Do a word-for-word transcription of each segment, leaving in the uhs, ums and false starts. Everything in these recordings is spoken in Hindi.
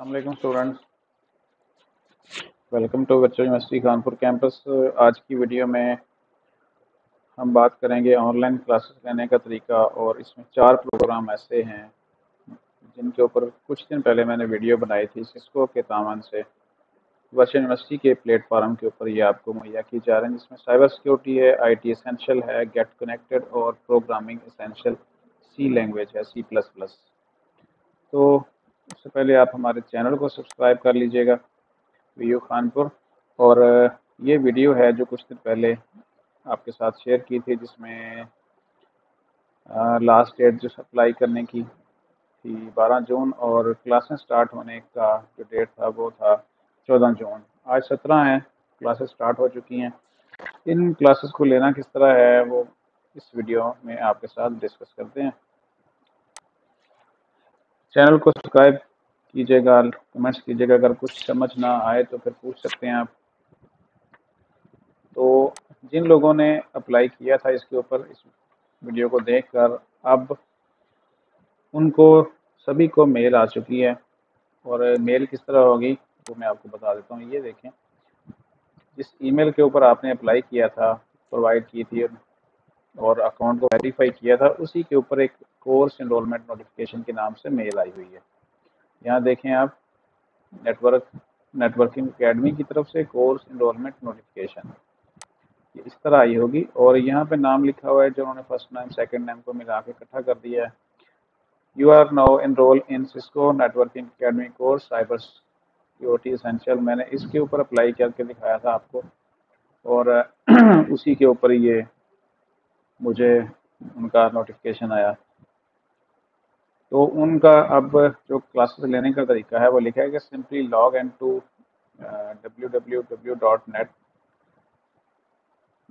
अस्सलाम वालेकुम students, welcome to virtual university Kanpur campus. आज की वीडियो में हम बात करेंगे ऑनलाइन क्लासेस लेने का तरीका, और इसमें चार प्रोग्राम ऐसे हैं जिनके ऊपर कुछ दिन पहले मैंने वीडियो बनाई थी। सिस्को के तावन से वर्चुअल यूनिवर्सिटी के प्लेटफार्म के ऊपर ये आपको मुहैया की जा रही है, जिसमें साइबर सिक्योरिटी है, आई टी एसेंशल है, गेट कनेक्टेड और प्रोग्रामिंग एसेंशल सी लैंग्वेज है, सी प्लस प्लस। तो उससे पहले आप हमारे चैनल को सब्सक्राइब कर लीजिएगा वी यू कानपुर। और ये वीडियो है जो कुछ दिन पहले आपके साथ शेयर की थी, जिसमें लास्ट डेट जो अप्लाई करने की थी बारह जून, और क्लासेस स्टार्ट होने का जो डेट था वो था चौदह जून। आज सत्रह हैं, क्लासेस स्टार्ट हो चुकी हैं। इन क्लासेस को लेना किस तरह है वो इस वीडियो में आपके साथ डिस्कस करते हैं। चैनल को सब्सक्राइब कीजिएगा, कमेंट्स कीजिएगा, अगर कुछ समझ ना आए तो फिर पूछ सकते हैं आप। तो जिन लोगों ने अप्लाई किया था इसके ऊपर, इस वीडियो को देखकर अब उनको सभी को मेल आ चुकी है, और मेल किस तरह होगी वो मैं आपको बता देता हूँ। ये देखें, जिस ईमेल के ऊपर आपने अप्लाई किया था, प्रोवाइड की थी और अकाउंट को वेरीफाई किया था, उसी के ऊपर एक कोर्स एनरोलमेंट नोटिफिकेशन के नाम से मेल आई हुई है। यहाँ देखें आप, नेटवर्क नेटवर्किंग एकेडमी की तरफ से कोर्स एनरोलमेंट नोटिफिकेशन इस तरह आई होगी, और यहाँ पे नाम लिखा हुआ है जो उन्होंने फर्स्ट नेम सेकंड नेम को मिला के इकट्ठा कर दिया है। You are now enrol in Cisco networking academy course cyber security essential. मैंने इसके ऊपर अप्लाई करके दिखाया था आपको, और उसी के ऊपर ये मुझे उनका नोटिफिकेशन आया। तो उनका अब जो क्लासेस लेने का तरीका है वो लिखा है कि simply log in to W W W dot net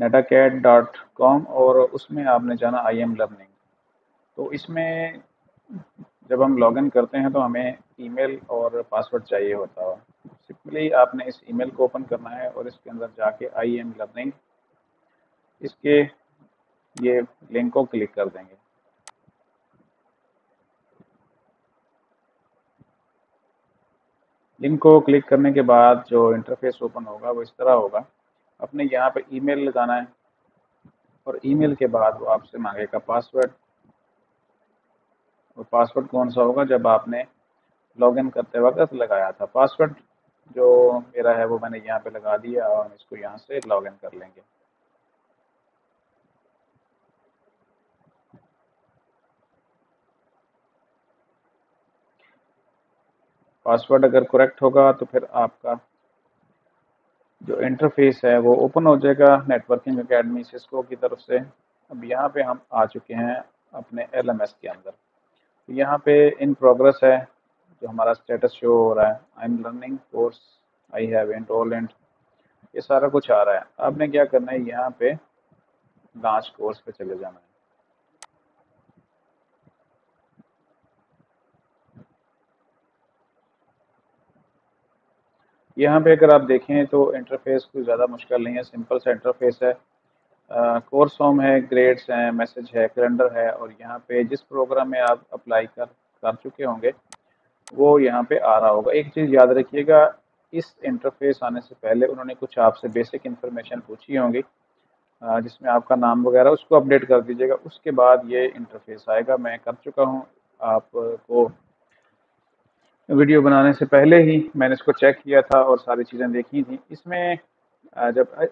netacad dot com, और उसमें आपने जाना आई एम लर्निंग। तो इसमें जब हम लॉग इन करते हैं तो हमें ईमेल और पासवर्ड चाहिए होता है। सिंपली आपने इस ईमेल को ओपन करना है और इसके अंदर जाके आई एम लर्निंग इसके ये लिंक को क्लिक कर देंगे। लिंक को क्लिक करने के बाद जो इंटरफेस ओपन होगा वो इस तरह होगा। अपने यहाँ पे ईमेल लगाना है, और ईमेल के बाद वो आपसे मांगेगा पासवर्ड, और पासवर्ड कौन सा होगा जब आपने लॉगिन करते वक्त लगाया था। पासवर्ड जो मेरा है वो मैंने यहाँ पे लगा दिया, और इसको यहाँ से लॉगिन कर लेंगे। पासवर्ड अगर करेक्ट होगा तो फिर आपका जो इंटरफेस है वो ओपन हो जाएगा नेटवर्किंग एकेडमी सिस्को की तरफ से। अब यहाँ पे हम आ चुके हैं अपने एलएमएस के अंदर। तो यहाँ पे इन प्रोग्रेस है जो हमारा स्टेटस शो हो रहा है, I am learning course, I have enrolled, ये सारा कुछ आ रहा है। आपने क्या करना है, यहाँ पे लॉन्च कोर्स पे चले जाना है। यहाँ पे अगर आप देखें तो इंटरफेस कोई ज़्यादा मुश्किल नहीं है, सिंपल सा इंटरफेस है। कोर्स फॉर्म है, ग्रेड्स हैं, मैसेज है, कैलेंडर है, और यहाँ पे जिस प्रोग्राम में आप अप्लाई कर कर चुके होंगे वो यहाँ पे आ रहा होगा। एक चीज़ याद रखिएगा, इस इंटरफेस आने से पहले उन्होंने कुछ आपसे बेसिक इन्फॉर्मेशन पूछी होंगी, जिसमें आपका नाम वगैरह, उसको अपडेट कर दीजिएगा। उसके बाद ये इंटरफेस आएगा। मैं कर चुका हूँ, आपको वीडियो बनाने से पहले ही मैंने इसको चेक किया था और सारी चीज़ें देखी थी। इसमें जब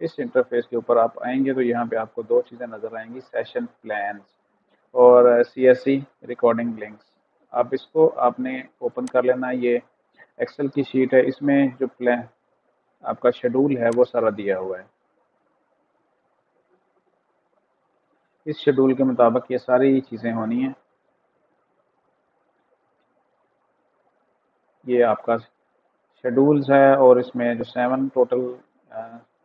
इस इंटरफेस के ऊपर आप आएंगे तो यहाँ पे आपको दो चीज़ें नज़र आएंगी, सेशन प्लान्स और C S C recording links. आप इसको आपने ओपन कर लेना। ये एक्सेल की शीट है, इसमें जो प्लान आपका शेड्यूल है वो सारा दिया हुआ है। इस शेड्यूल के मुताबिक ये सारी चीज़ें होनी हैं। ये आपका शेड्यूल्स है, और इसमें जो सेवन टोटल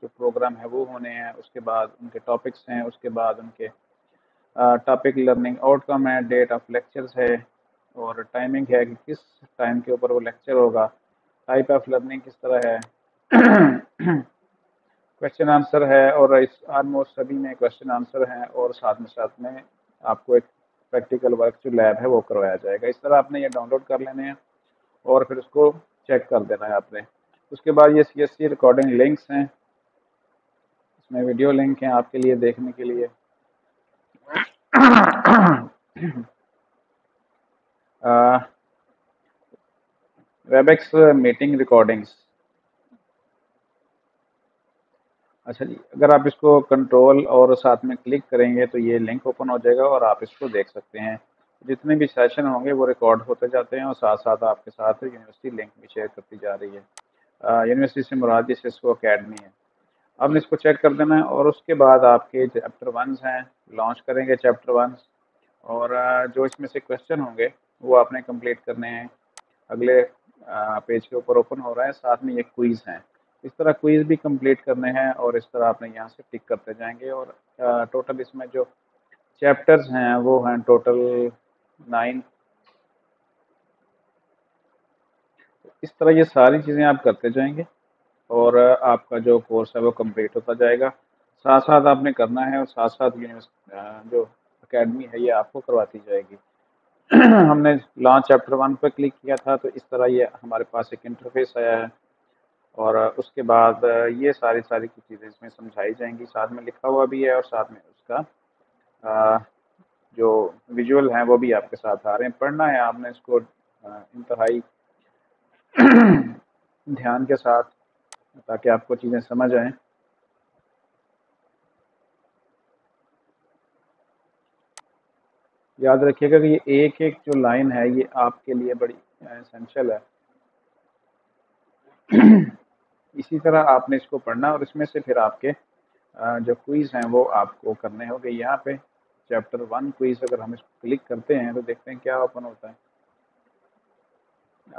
जो प्रोग्राम है वो होने हैं। उसके बाद उनके टॉपिक्स हैं, उसके बाद उनके टॉपिक लर्निंग आउटकम है, डेट ऑफ लेक्चर्स है, और टाइमिंग है कि किस टाइम के ऊपर वो लेक्चर होगा, टाइप ऑफ लर्निंग किस तरह है, क्वेश्चन आंसर है, और इस ऑलमोस्ट सभी में क्वेश्चन आंसर हैं, और साथ में साथ में आपको एक प्रैक्टिकल वर्क जो लैब है वो करवाया जाएगा। इस तरह आपने ये डाउनलोड कर लेने हैं, और फिर उसको चेक कर देना है आपने। उसके बाद ये C S C recording links हैं, इसमें वीडियो लिंक हैं आपके लिए देखने के लिए। Webex meeting recordings. अच्छा जी, अगर आप इसको कंट्रोल और साथ में क्लिक करेंगे तो ये लिंक ओपन हो जाएगा और आप इसको देख सकते हैं। जितने भी सेशन होंगे वो रिकॉर्ड होते जाते हैं और साथ साथ आपके साथ यूनिवर्सिटी लिंक भी शेयर करती जा रही है। यूनिवर्सिटी से मुराद सिस्को एकेडमी है। आपने इसको चेक कर देना है और उसके बाद आपके चैप्टर वन हैं, लॉन्च करेंगे चैप्टर वन और जो इसमें से क्वेश्चन होंगे वो आपने कंप्लीट करने हैं। अगले पेज के ऊपर ओपन हो रहा है, साथ में ये क्विज़ हैं, इस तरह क्विज़ भी कंप्लीट करने हैं और इस तरह आपने यहाँ से टिक करते जाएंगे। और टोटल इसमें जो चैप्टर्स हैं वो हैं टोटल नाइन। इस तरह ये सारी चीज़ें आप करते जाएंगे और आपका जो कोर्स है वो कंप्लीट होता जाएगा। साथ साथ आपने करना है और साथ साथ यूनिवर्सिटी जो एकेडमी है ये आपको करवाती जाएगी। हमने लॉन्च चैप्टर वन पर क्लिक किया था तो इस तरह ये हमारे पास एक इंटरफेस आया है और उसके बाद ये सारी सारी की चीज़ें इसमें समझाई जाएंगी। साथ में लिखा हुआ भी है और साथ में उसका जो विजुअल हैं वो भी आपके साथ आ रहे हैं। पढ़ना है आपने इसको इंतहाई ध्यान के साथ ताकि आपको चीज़ें समझ आएँ। याद रखिएगा कि ये एक एक जो लाइन है ये आपके लिए बड़ी एसेंशियल है। इसी तरह आपने इसको पढ़ना और इसमें से फिर आपके जो क्विज़ हैं वो आपको करने होंगे। यहाँ पे चैप्टर वन क्विज़ अगर हम इसको क्लिक करते हैं तो देखते हैं क्या ओपन होता है।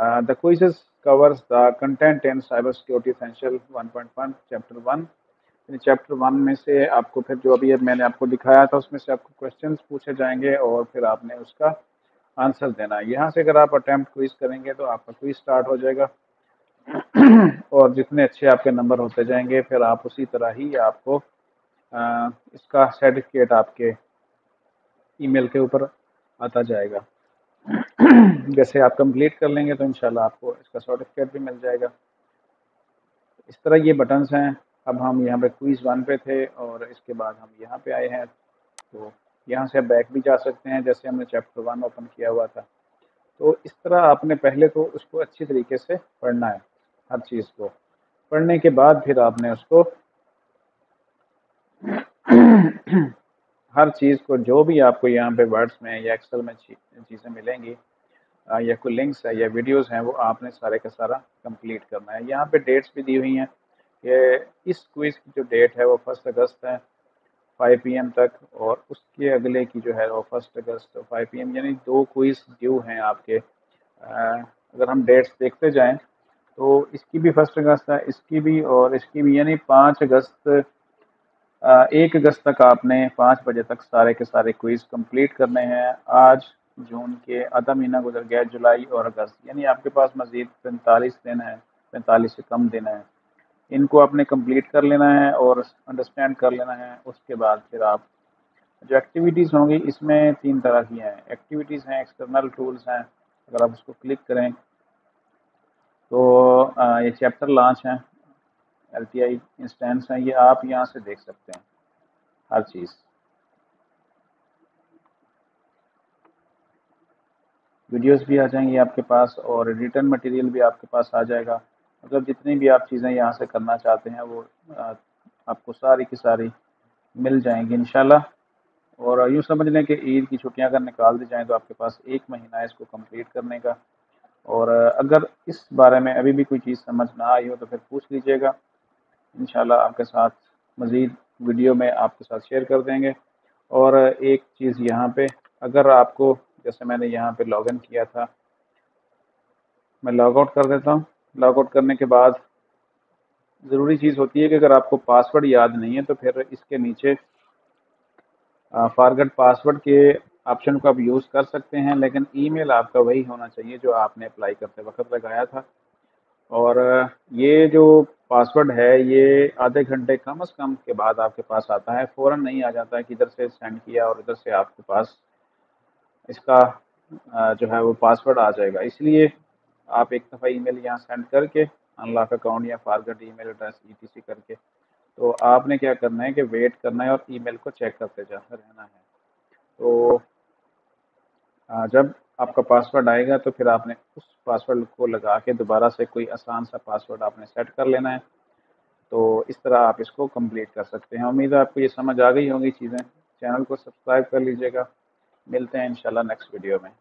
Uh, the quizzes covers the content in Cyber Security Essential one point one Chapter one. Chapter one में से आपको फिर जो अभी मैंने आपको दिखाया था उसमें से आपको क्वेश्चंस पूछे जाएंगे और फिर आपने उसका आंसर देना है। यहाँ से अगर आप अटैम्प्ट क्विज करेंगे तो आपका क्विज स्टार्ट हो जाएगा और जितने अच्छे आपके नंबर होते जाएंगे फिर आप उसी तरह ही आपको आ, इसका सर्टिफिकेट आपके ईमेल के ऊपर आता जाएगा। जैसे आप कंप्लीट कर लेंगे तो इंशाल्लाह आपको इसका सर्टिफिकेट भी मिल जाएगा। इस तरह ये बटन्स हैं। अब हम यहाँ पे क्विज़ वन पे थे और इसके बाद हम यहाँ पे आए हैं, तो यहाँ से बैक भी जा सकते हैं जैसे हमने चैप्टर वन ओपन किया हुआ था। तो इस तरह आपने पहले तो उसको अच्छी तरीके से पढ़ना है, हर चीज़ को पढ़ने के बाद फिर आपने उसको हर चीज़ को जो भी आपको यहाँ पे वर्ड्स में या एक्सेल में चीज़ें मिलेंगी या कोई लिंक्स है या वीडियोस हैं वो आपने सारे का सारा कंप्लीट करना है। यहाँ पे डेट्स भी दी हुई हैं कि इस क्विज़ की जो डेट है वो फर्स्ट अगस्त है फाइव पी एम तक और उसके अगले की जो है वो first August five P M, यानी दो क्विज़ ड्यू हैं आपके। अगर हम डेट्स देखते जाएँ तो इसकी भी फर्स्ट अगस्त है, इसकी भी और इसकी भी, यानी पाँच अगस्त एक अगस्त तक आपने पाँच बजे तक सारे के सारे क्विज़ कंप्लीट करने हैं। आज जून के आधा महीना गुजर गया, जुलाई और अगस्त, यानी आपके पास मज़ीद पैंतालीस दिन है, पैंतालीस से कम दिन है। इनको आपने कंप्लीट कर लेना है और अंडरस्टैंड कर लेना है। उसके बाद फिर आप जो एक्टिविटीज़ होंगी इसमें तीन तरह की हैं, एक्टिविटीज़ हैं, एक्सटर्नल टूल्स हैं। अगर आप उसको क्लिक करें तो आ, ये चैप्टर लॉन्च हैं, एल टी आई इंस्टेंस हैं, ये आप यहाँ से देख सकते हैं हर चीज़। वीडियोस भी आ जाएंगी आपके पास और रिटर्न मटेरियल भी आपके पास आ जाएगा। मतलब जितनी भी आप चीज़ें यहाँ से करना चाहते हैं वो आपको सारी की सारी मिल जाएंगी इंशाल्लाह। और यूँ समझ लें कि ईद की छुट्टियाँ अगर निकाल दी जाएँ तो आपके पास एक महीना है इसको कंप्लीट करने का। और अगर इस बारे में अभी भी कोई चीज़ समझ ना आई हो तो फिर पूछ लीजिएगा, इंशाल्लाह आपके साथ मज़ीद वीडियो में आपके साथ शेयर कर देंगे। और एक चीज़ यहाँ पे, अगर आपको जैसे मैंने यहाँ पे लॉगिन किया था, मैं लॉगआउट कर देता हूँ। लॉगआउट करने के बाद ज़रूरी चीज़ होती है कि अगर आपको पासवर्ड याद नहीं है तो फिर इसके नीचे फॉरगेट पासवर्ड के ऑप्शन को आप यूज़ कर सकते हैं, लेकिन ईमेल आपका वही होना चाहिए जो आपने अप्लाई करते वक्त लगाया था। और ये जो पासवर्ड है ये आधे घंटे कम अज़ कम के बाद आपके पास आता है, फ़ौरन नहीं आ जाता है कि इधर से सेंड किया और इधर से आपके पास इसका जो है वो पासवर्ड आ जाएगा। इसलिए आप एक दफ़ा ईमेल यहाँ सेंड करके अनलॉक अकाउंट या forget email address E T C करके, तो आपने क्या करना है कि वेट करना है और ईमेल को चेक करते जाते रहना है। तो जब आपका पासवर्ड आएगा तो फिर आपने उस पासवर्ड को लगा के दोबारा से कोई आसान सा पासवर्ड आपने सेट कर लेना है। तो इस तरह आप इसको कंप्लीट कर सकते हैं। उम्मीद है आपको ये समझ आ गई होंगी चीज़ें। चैनल को सब्सक्राइब कर लीजिएगा। मिलते हैं इंशाल्लाह नेक्स्ट वीडियो में।